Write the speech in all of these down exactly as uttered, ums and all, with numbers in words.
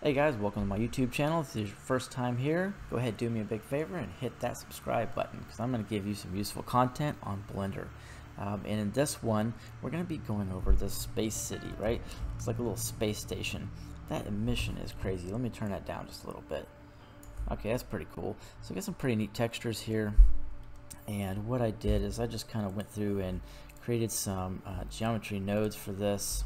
Hey guys, welcome to my YouTube channel. If this is your first time here, go ahead, do me a big favor and hit that subscribe button, because I'm going to give you some useful content on Blender. Um, and in this one, we're going to be going over this space city, right? It's like a little space station. That emission is crazy. Let me turn that down just a little bit. Okay, that's pretty cool. So we got some pretty neat textures here. And what I did is I just kind of went through and created some uh, geometry nodes for this.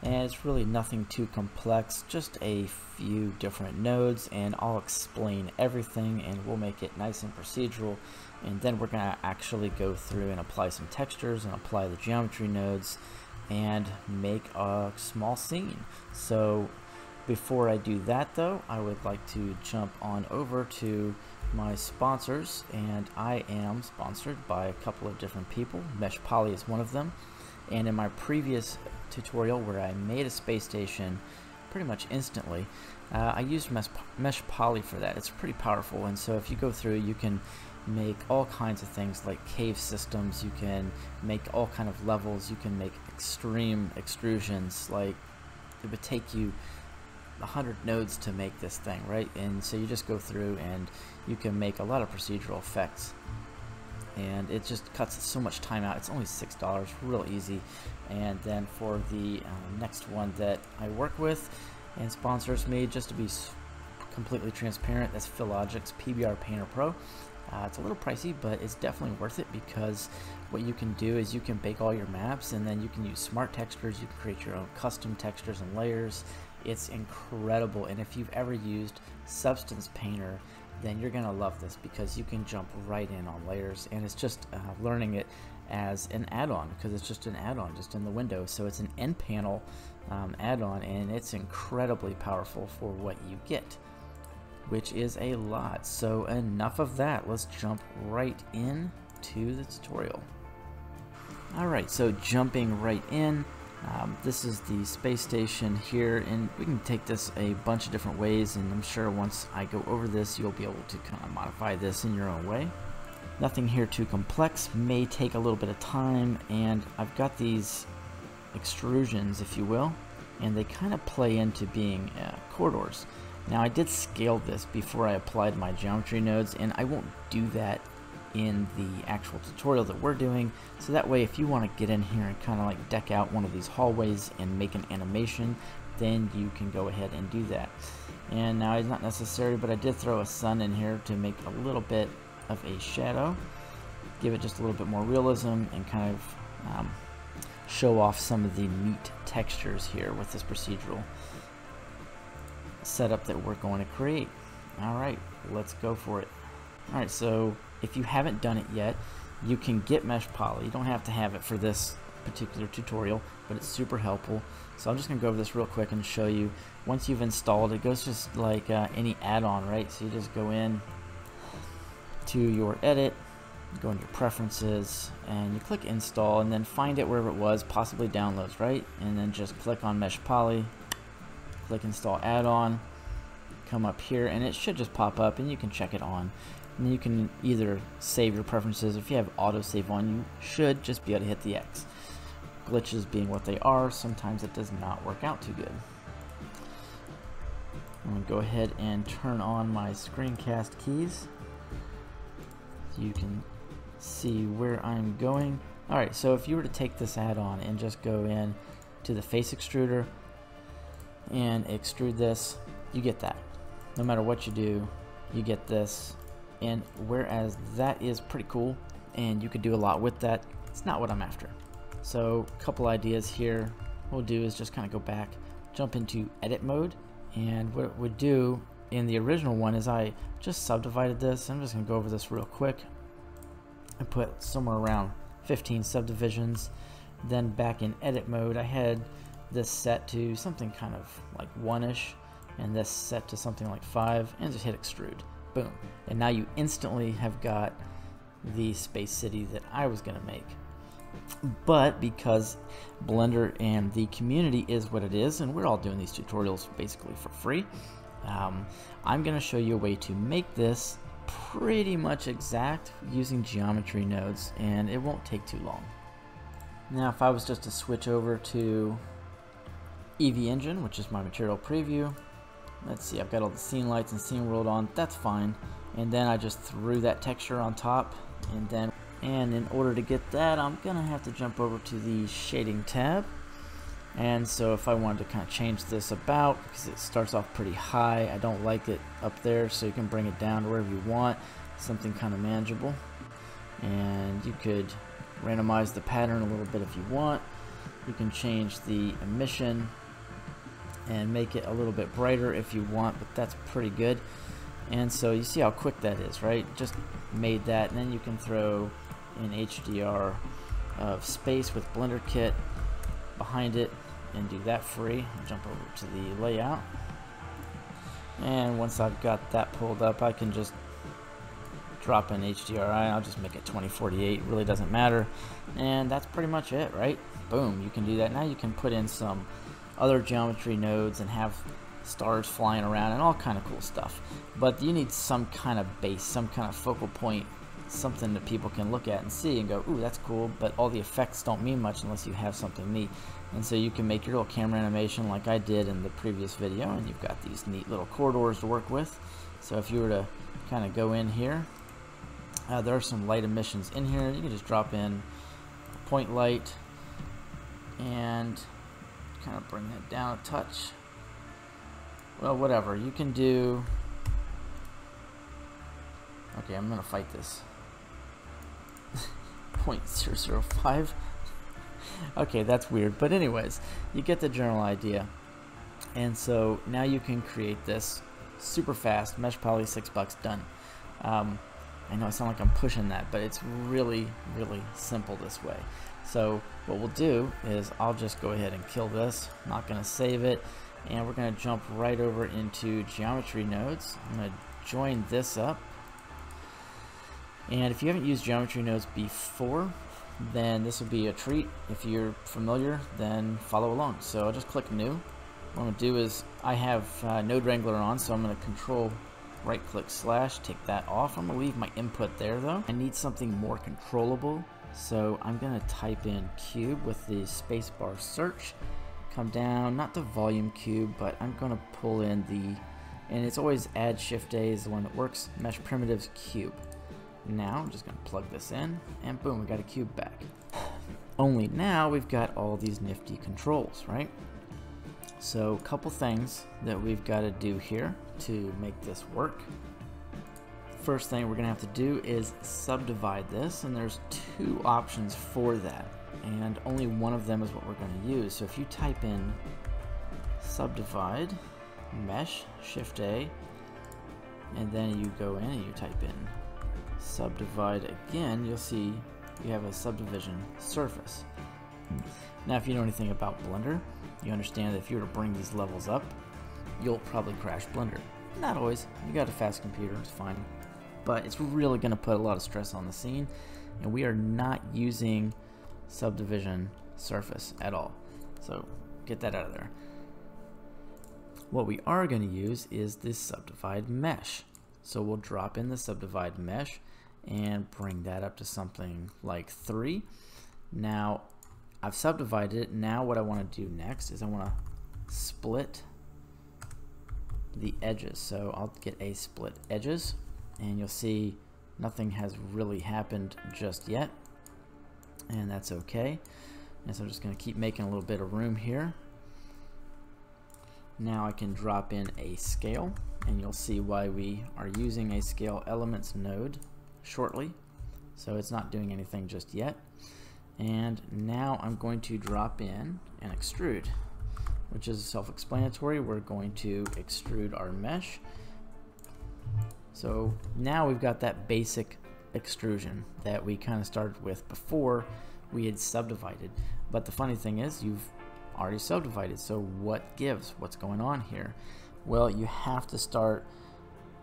And it's really nothing too complex, just a few different nodes, and I'll explain everything and we'll make it nice and procedural, and then we're going to actually go through and apply some textures and apply the geometry nodes and make a small scene. So before I do that though, I would like to jump on over to my sponsors, and I am sponsored by a couple of different people. MeshPoly is one of them, and in my previous tutorial where I made a space station pretty much instantly, uh, I used mesh, mesh poly for that. It's pretty powerful, and so if you go through, you can make all kinds of things like cave systems, you can make all kind of levels, you can make extreme extrusions. Like, it would take you a hundred nodes to make this thing, right? And so you just go through and you can make a lot of procedural effects, and it just cuts so much time out. It's only six dollars, real easy. And then for the uh, next one that I work with and sponsors me, just to be completely transparent, that's Philogix P B R Painter Pro. Uh, it's a little pricey, but it's definitely worth it, because what you can do is you can bake all your maps, and then you can use smart textures, you can create your own custom textures and layers. It's incredible, and if you've ever used Substance Painter, then you're gonna love this, because you can jump right in on layers, and it's just uh, learning it as an add-on, because it's just an add-on just in the window. So it's an end panel um, add-on, and it's incredibly powerful for what you get, which is a lot. So enough of that, let's jump right in to the tutorial. Alright, so jumping right in, Um, this is the space station here, and we can take this a bunch of different ways, and I'm sure once I go over this, you'll be able to kind of modify this in your own way. Nothing here too complex, may take a little bit of time, and I've got these extrusions, if you will, and they kind of play into being uh, corridors. Now, I did scale this before I applied my geometry nodes, and I won't do that in the actual tutorial that we're doing, so that way if you want to get in here and kind of like deck out one of these hallways and make an animation, then you can go ahead and do that. And now it's not necessary, but I did throw a sun in here to make a little bit of a shadow, give it just a little bit more realism, and kind of um, show off some of the neat textures here with this procedural setup that we're going to create. Alright, let's go for it. Alright, so if you haven't done it yet, you can get MeshPoly. You don't have to have it for this particular tutorial, but it's super helpful. So I'm just going to go over this real quick and show you. Once you've installed it, goes just like uh, any add-on, right? So you just go in to your edit, go into your preferences, and you click install, and then find it wherever it was, possibly downloads, right? And then just click on MeshPoly, click install add-on, come up here, and it should just pop up, and you can check it on. And you can either save your preferences. If you have autosave on, you should just be able to hit the X. Glitches being what they are, sometimes it does not work out too good. I'm going to go ahead and turn on my screencast keys so you can see where I'm going. Alright, so if you were to take this add-on and just go in to the face extruder and extrude this, you get that. No matter what you do, you get this. And whereas that is pretty cool, and you could do a lot with that, it's not what I'm after. So a couple ideas here. What we'll do is just kind of go back, jump into edit mode, and what it would do in the original one is I just subdivided this. I'm just going to go over this real quick. I put somewhere around fifteen subdivisions. Then back in edit mode, I had this set to something kind of like one-ish, and this set to something like five, and just hit extrude. Boom. And now you instantly have got the space city that I was going to make. But because Blender and the community is what it is, and we're all doing these tutorials basically for free, um, I'm going to show you a way to make this pretty much exact using geometry nodes, and it won't take too long. Now if I was just to switch over to Eevee engine, which is my material preview. Let's see, I've got all the scene lights and scene world on, that's fine. And then I just threw that texture on top, and then and in order to get that, I'm gonna have to jump over to the shading tab. And so if I wanted to kind of change this about, because it starts off pretty high, I don't like it up there, so you can bring it down to wherever you want, something kind of manageable. And you could randomize the pattern a little bit if you want. You can change the emission and make it a little bit brighter if you want, but that's pretty good. And so you see how quick that is, right? Just made that, and then you can throw an H D R of space with Blender Kit behind it and do that free. I'll jump over to the layout, and once I've got that pulled up, I can just drop in H D R I. I'll just make it twenty forty-eight, really doesn't matter, and that's pretty much it, right? Boom, you can do that. Now you can put in some other geometry nodes and have stars flying around and all kind of cool stuff, but you need some kind of base, some kind of focal point, something that people can look at and see and go, ooh, that's cool, but all the effects don't mean much unless you have something neat. And so you can make your little camera animation like I did in the previous video, and you've got these neat little corridors to work with. So if you were to kind of go in here, uh, there are some light emissions in here. You can just drop in a point light and kind of bring that down a touch. Well, whatever, you can do. Okay, I'm gonna fight this. zero point zero zero five. Okay, that's weird, but anyways, you get the general idea. And so now you can create this super fast. MeshPoly, six bucks, done. Um, I know I sound like I'm pushing that, but it's really, really simple this way. So what we'll do is I'll just go ahead and kill this. I'm not gonna save it, and we're gonna jump right over into geometry nodes. I'm gonna join this up. And if you haven't used geometry nodes before, then this will be a treat. If you're familiar, then follow along. So I'll just click new. What I'm going to do is I have uh, Node Wrangler on, so I'm going to control right click slash, take that off. I'm going to leave my input there though. I need something more controllable, so I'm going to type in cube with the spacebar search. Come down, not the volume cube, but I'm going to pull in the, and it's always add shift A is the one that works, mesh primitives cube. Now I'm just going to plug this in, and boom, we got a cube back. Only now we've got all these nifty controls, right? So a couple things that we've got to do here to make this work. First thing we're going to have to do is subdivide this, and there's two options for that, and only one of them is what we're going to use. So if you type in subdivide mesh, shift A, and then you go in and you type in subdivide again, you'll see you have a subdivision surface. Now if you know anything about Blender, you understand that if you were to bring these levels up, you'll probably crash Blender. Not always, you got a fast computer, it's fine, but it's really going to put a lot of stress on the scene, and we are not using subdivision surface at all, so get that out of there. What we are going to use is this subdivide mesh. So we'll drop in the subdivide mesh and bring that up to something like three. Now I've subdivided it. Now what I want to do next is I want to split the edges. So I'll get a split edges, and you'll see nothing has really happened just yet, and that's okay. And so I'm just going to keep making a little bit of room here. Now I can drop in a scale, and you'll see why we are using a scale elements node shortly. So it's not doing anything just yet. And now I'm going to drop in an extrude, which is self-explanatory. We're going to extrude our mesh. So now we've got that basic extrusion that we kind of started with before we had subdivided. But the funny thing is, you've already subdivided, so what gives? What's going on here? Well, you have to start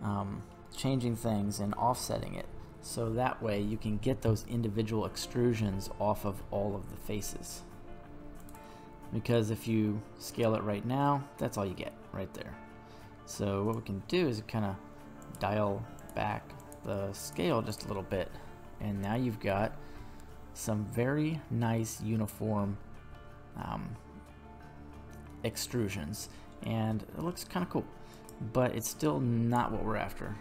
um, changing things and offsetting it, so that way you can get those individual extrusions off of all of the faces, because if you scale it right now, that's all you get right there. So what we can do is kind of dial back the scale just a little bit, and now you've got some very nice uniform um, extrusions, and it looks kind of cool, but it's still not what we're after.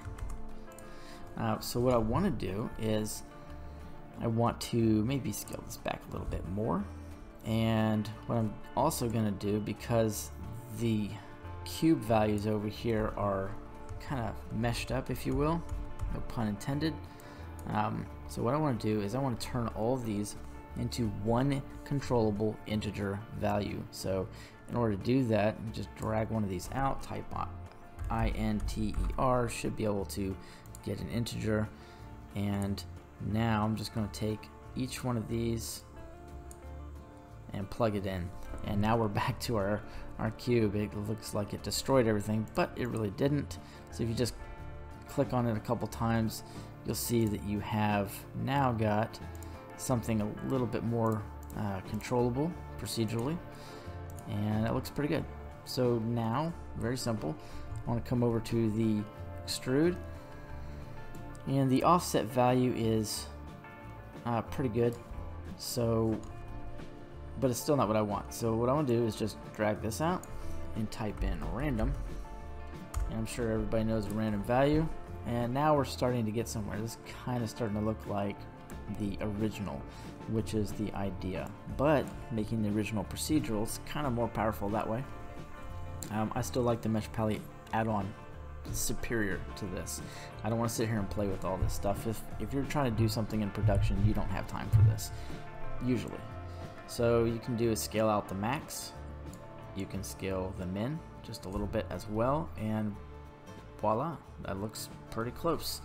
Uh, so what I want to do is I want to maybe scale this back a little bit more, and what I'm also going to do, because the cube values over here are kind of meshed up, if you will, no pun intended. Um, so what I want to do is I want to turn all of these into one controllable integer value. So in order to do that, just drag one of these out, type I N T E R, should be able to get an integer. And now I'm just going to take each one of these and plug it in. And now we're back to our, our cube. It looks like it destroyed everything, but it really didn't. So if you just click on it a couple times, you'll see that you have now got something a little bit more uh, controllable procedurally, and it looks pretty good. So now, very simple, I want to come over to the extrude, and the offset value is uh, pretty good, so, but it's still not what I want. So what I want to do is just drag this out and type in random, and I'm sure everybody knows a random value, and now we're starting to get somewhere. This is kind of starting to look like the original, which is the idea, but making the original procedural is kind of more powerful that way. um, I still like the MeshPoly add-on superior to this. I don't want to sit here and play with all this stuff. If, if you're trying to do something in production, you don't have time for this usually. So you can do is scale out the max, you can scale the min just a little bit as well, and voila, that looks pretty close.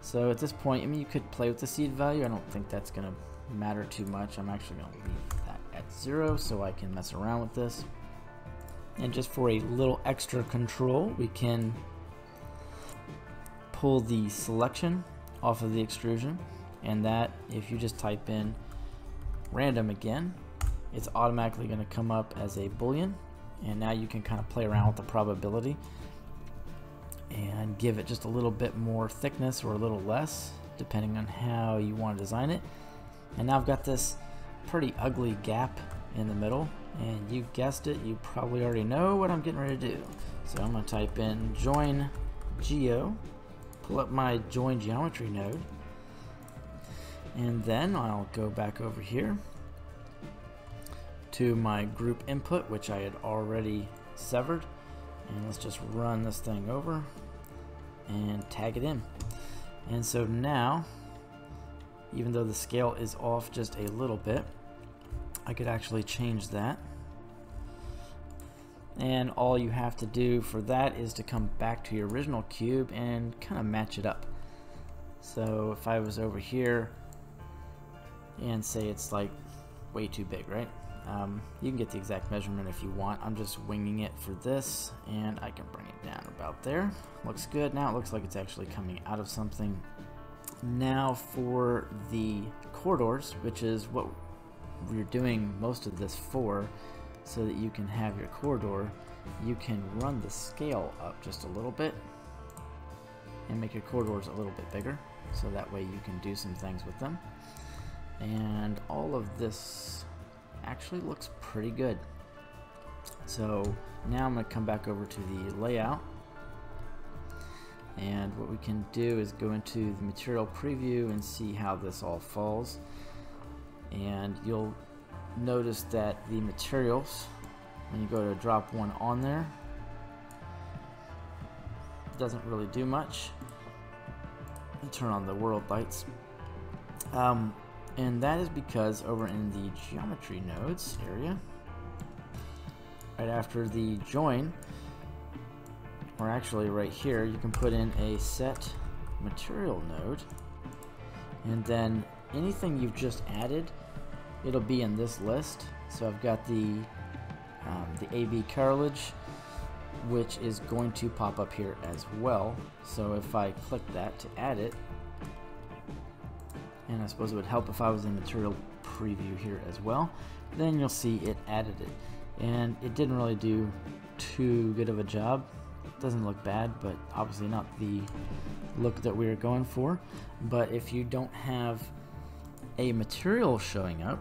So at this point, I mean, you could play with the seed value. I don't think that's going to matter too much. I'm actually going to leave that at zero so I can mess around with this. And just for a little extra control, we can pull the selection off of the extrusion, and that, if you just type in random again, it's automatically going to come up as a boolean, and now you can kind of play around with the probability and give it just a little bit more thickness or a little less, depending on how you want to design it. And now I've got this pretty ugly gap in the middle, and you guessed it, you probably already know what I'm getting ready to do. So I'm going to type in join geo, pull up my join geometry node, and then I'll go back over here to my group input, which I had already severed, and let's just run this thing over and tag it in. And so now, even though the scale is off just a little bit, I could actually change that, and all you have to do for that is to come back to your original cube and kind of match it up. So if I was over here and say it's like way too big, right? Um, you can get the exact measurement if you want. I'm just winging it for this, and I can bring it down about there. Looks good. Now it looks like it's actually coming out of something. Now for the corridors, which is what we're doing most of this for, so that you can have your corridor, you can run the scale up just a little bit and make your corridors a little bit bigger, so that way you can do some things with them. And all of this actually looks pretty good. So now I'm going to come back over to the layout, and what we can do is go into the material preview and see how this all falls. And you'll notice that the materials, when you go to drop one on there, doesn't really do much. I'll turn on the world lights. Um, And that is because over in the geometry nodes area, right after the join, or actually right here, you can put in a set material node, and then anything you've just added, it'll be in this list. So I've got the um, the A B cartilage, which is going to pop up here as well. So if I click that to add it, and I suppose it would help if I was in material preview here as well, then you'll see it added it, and it didn't really do too good of a job. It doesn't look bad, but obviously not the look that we were going for. But if you don't have a material showing up,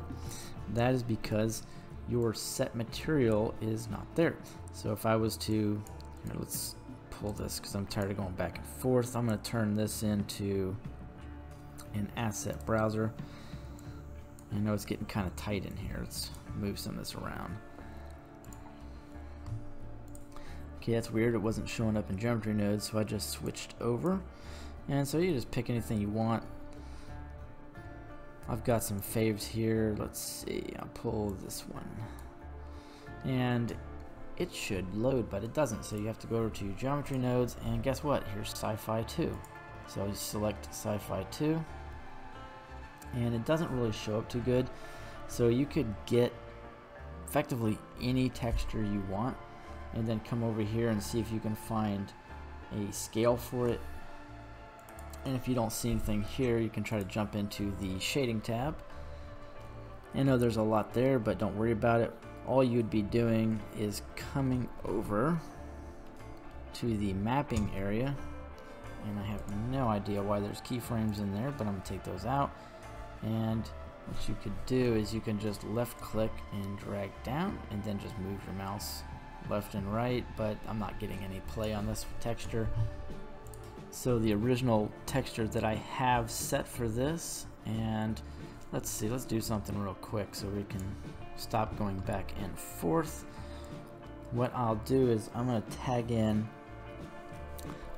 that is because your set material is not there. So if I was to, here, let's pull this because I'm tired of going back and forth. I'm going to turn this into an asset browser. I know it's getting kind of tight in here. Let's move some of this around. Okay, that's weird. It wasn't showing up in geometry nodes, so I just switched over. And so you just pick anything you want. I've got some faves here. Let's see, I'll pull this one. And it should load, but it doesn't. So you have to go over to geometry nodes, and guess what? Here's sci-fi two. So you select sci-fi two, and it doesn't really show up too good. So you could get effectively any texture you want, and then come over here and see if you can find a scale for it. And if you don't see anything here, you can try to jump into the shading tab. I know there's a lot there, but don't worry about it. All you'd be doing is coming over to the mapping area. And I have no idea why there's keyframes in there, but I'm gonna take those out. And what you could do is you can just left click and drag down, and then just move your mouse left and right, but I'm not getting any play on this texture. So the original texture that I have set for this, and let's see, let's do something real quick so we can stop going back and forth. What I'll do is I'm going to tag in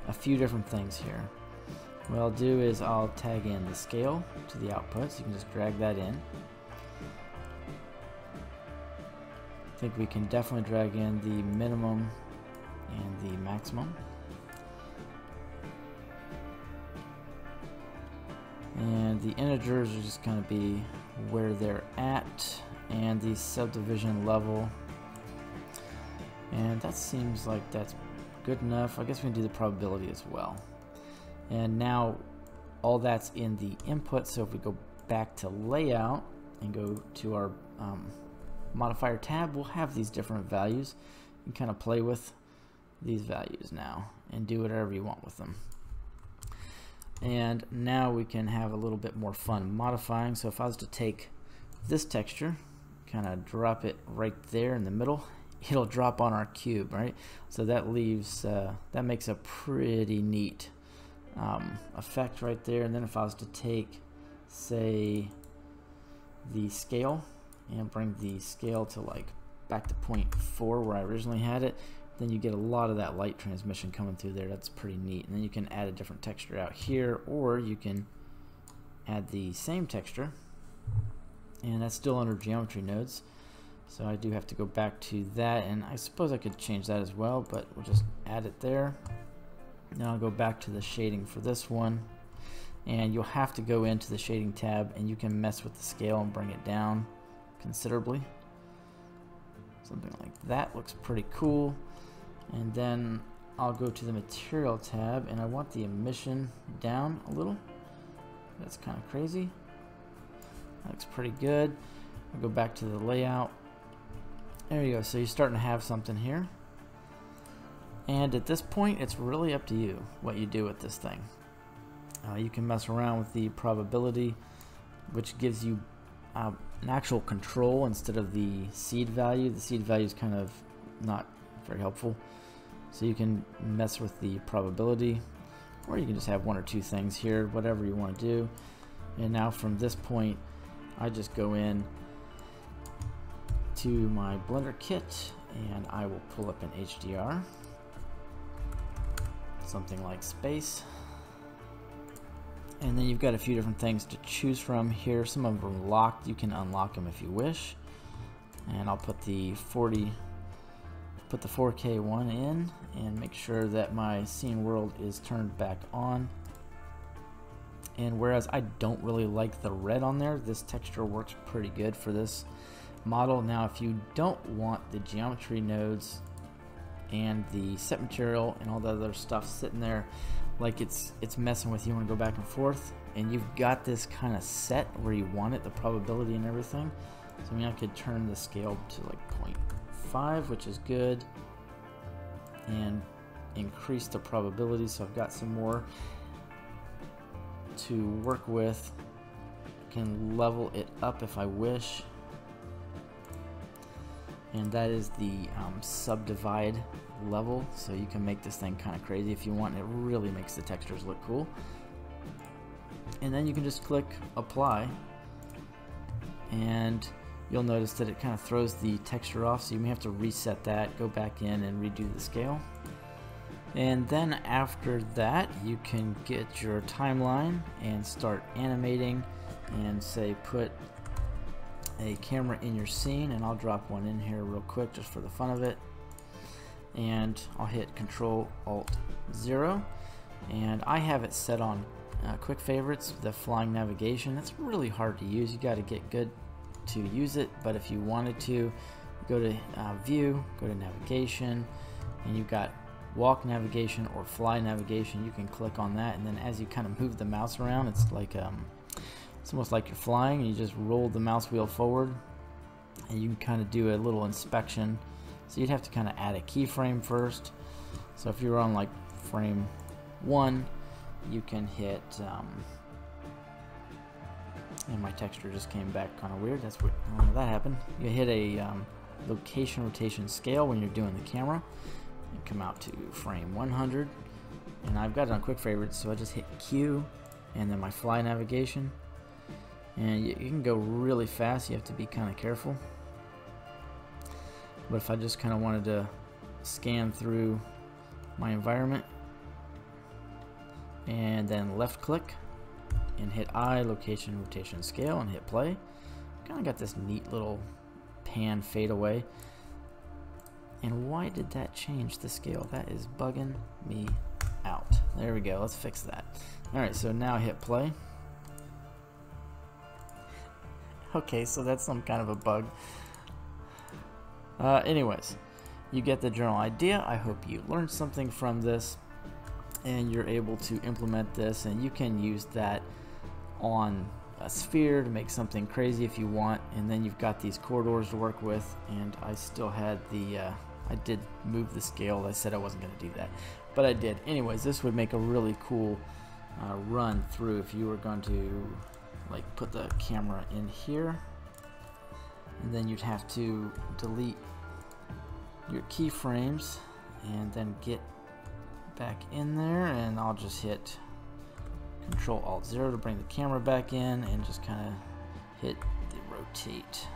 a few different things here. What I'll do is I'll tag in the scale to the output, so you can just drag that in. I think we can definitely drag in the minimum and the maximum. And the integers are just going to be where they're at, and the subdivision level. And that seems like that's good enough. I guess we can do the probability as well. And now all that's in the input. So if we go back to layout and go to our um, modifier tab, we'll have these different values. You can kind of play with these values now and do whatever you want with them. And now we can have a little bit more fun modifying. So if I was to take this texture, kind of drop it right there in the middle, it'll drop on our cube, right? So that leaves, uh, that makes a pretty neat um, effect right there. And then if I was to take, say, the scale and bring the scale to like back to zero point four where I originally had it, then you get a lot of that light transmission coming through there. That's pretty neat. And then you can add a different texture out here, or you can add the same texture, and that's still under geometry nodes. So I do have to go back to that, and I suppose I could change that as well, but we'll just add it there. Now I'll go back to the shading for this one, and you'll have to go into the shading tab, and you can mess with the scale and bring it down considerably. Something like that looks pretty cool. And then I'll go to the material tab, and I want the emission down a little. That's kind of crazy. That looks pretty good. I'll go back to the layout. There you go. So you're starting to have something here. And at this point, it's really up to you what you do with this thing. Uh, you can mess around with the probability, which gives you uh, an actual control instead of the seed value. The seed value is kind of not very helpful. So you can mess with the probability, or you can just have one or two things here, whatever you want to do. And now from this point, I just go in to my Blender Kit, and I will pull up an H D R, something like space. And then you've got a few different things to choose from here. Some of them are locked. You can unlock them if you wish. And I'll put the forty put the four K one in, and make sure that my scene world is turned back on. And whereas I don't really like the red on there, this texture works pretty good for this model. Now if you don't want the geometry nodes and the set material and all the other stuff sitting there like it's it's messing with you, you want to go back and forth, and you've got this kind of set where you want it, the probability and everything. So I mean, I could turn the scale to like zero point five, which is good, and increase the probability. So I've got some more to work with. I can level it up if I wish. and that is the um, subdivide level, so you can make this thing kind of crazy if you want. It really makes the textures look cool. And then you can just click apply, and you'll notice that it kind of throws the texture off, so you may have to reset that, go back in and redo the scale. And then after that you can get your timeline and start animating and say put a camera in your scene, and I'll drop one in here real quick just for the fun of it. And I'll hit control alt zero, and I have it set on uh, quick favorites, the flying navigation. It's really hard to use, you got to get good to use it, but if you wanted to, go to uh, view, go to navigation, and you've got walk navigation or fly navigation. You can click on that, and then as you kind of move the mouse around, it's like um, it's almost like you're flying and you just roll the mouse wheel forward, and you can kind of do a little inspection. So you'd have to kind of add a keyframe first. So if you're on like frame one, you can hit um, and my texture just came back kind of weird. That's what uh, that happened. You hit a um, location rotation scale when you're doing the camera, and come out to frame one hundred. And I've got it on quick favorites, so I just hit Q, and then my fly navigation. And you, you can go really fast. You have to be kind of careful. But if I just kind of wanted to scan through my environment, and then left click and hit I, location, rotation, scale, and hit play. Kind of got this neat little pan fade away. And why did that change the scale? That is bugging me out. There we go, let's fix that. All right, so now hit play. Okay, so that's some kind of a bug. Uh, anyways, you get the general idea. I hope you learned something from this, and you're able to implement this, and you can use that on a sphere to make something crazy if you want. And then you've got these corridors to work with, and I still had the uh, I did move the scale. I said I wasn't going to do that, but I did. Anyways, this would make a really cool uh, run through if you were going to like put the camera in here, and then you'd have to delete your keyframes and then get back in there. And I'll just hit control alt zero to bring the camera back in, and just kind of hit the rotate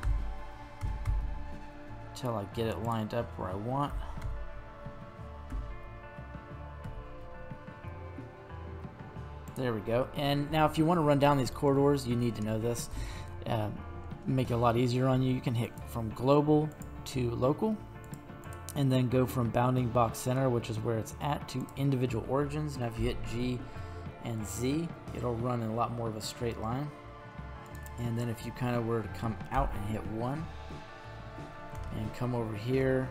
until I get it lined up where I want. There we go. And now if you want to run down these corridors, you need to know this. Um, make it a lot easier on you. You can hit from global to local, and then go from bounding box center, which is where it's at, to individual origins. Now if you hit G and Z, it'll run in a lot more of a straight line. And then if you kind of were to come out and hit one and come over here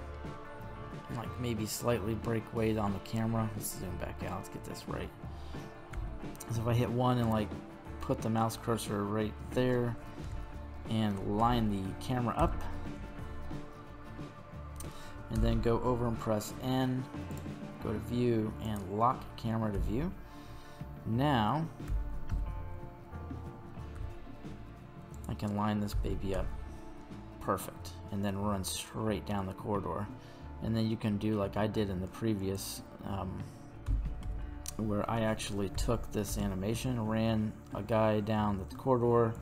and like maybe slightly break weight on the camera. Let's zoom back out, let's get this right. So if I hit one and like put the mouse cursor right there and line the camera up, and then go over and press N, go to view, and lock camera to view. Now I can line this baby up perfect, and then run straight down the corridor. And then you can do like I did in the previous um, where I actually took this animation, ran a guy down the corridor,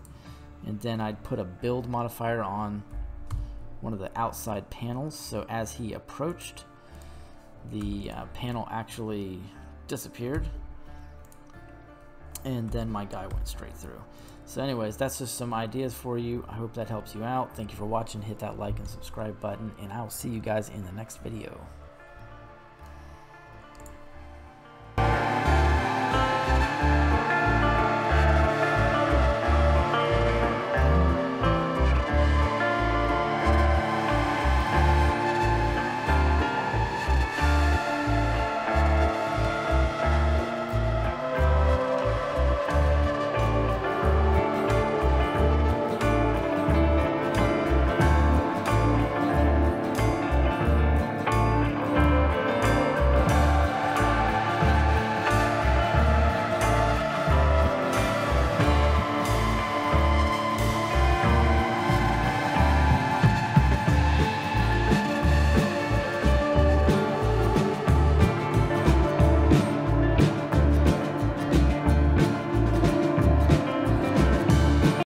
and then I'd put a build modifier on one of the outside panels, so as he approached, the uh, panel actually disappeared, and then my guy went straight through. So anyways, that's just some ideas for you. I hope that helps you out. Thank you for watching. Hit that like and subscribe button, and I will see you guys in the next video.